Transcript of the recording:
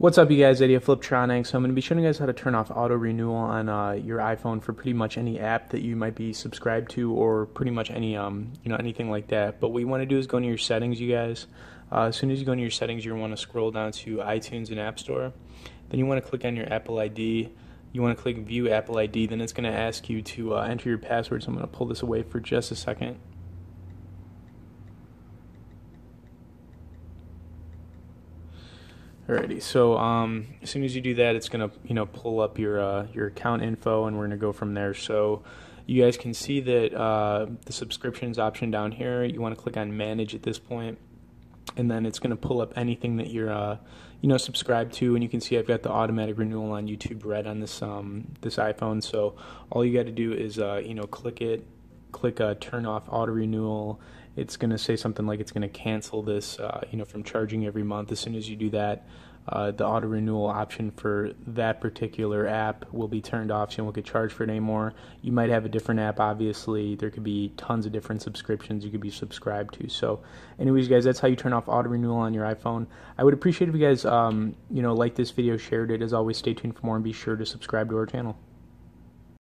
What's up, you guys? Idea Fliptroniks. So I'm going to be showing you guys how to turn off auto renewal on your iPhone for pretty much any app that you might be subscribed to, or pretty much any anything like that. But what you want to do is go into your settings, you guys. As soon as you go into your settings, you want to scroll down to iTunes and App Store. Then you want to click on your Apple ID. You want to click View Apple ID. Then it's going to ask you to enter your password. So I'm going to pull this away for just a second. Alrighty, so as soon as you do that, it's gonna pull up your account info, and we're gonna go from there. So you guys can see that the subscriptions option down here. You want to click on Manage at this point, and then it's gonna pull up anything that you're subscribed to. And you can see I've got the automatic renewal on YouTube Red on this this iPhone. So all you got to do is click it. Click turn off auto renewal. It's going to say something like it's going to cancel this from charging every month. As soon as you do that, the auto renewal option for that particular app will be turned off, so you won't get charged for it anymore. You might have a different app, obviously. There could be tons of different subscriptions you could be subscribed to. So anyways, guys, that's how you turn off auto renewal on your iPhone. I would appreciate if you guys liked this video, shared it. As always, stay tuned for more, and be sure to subscribe to our channel.